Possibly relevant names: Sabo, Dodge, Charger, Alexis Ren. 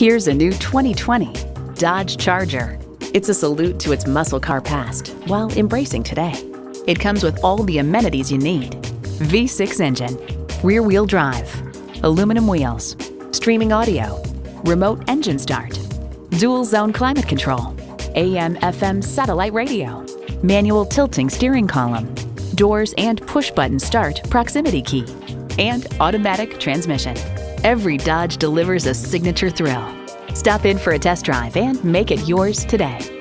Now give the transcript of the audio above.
Here's a new 2020 Dodge Charger. It's a salute to its muscle car past while embracing today. It comes with all the amenities you need. V6 engine, rear-wheel drive, aluminum wheels, streaming audio, remote engine start, dual-zone climate control, AM/FM satellite radio, manual tilting steering column, doors and push-button start proximity key, and automatic transmission. Every Dodge delivers a signature thrill. Stop in for a test drive and make it yours today.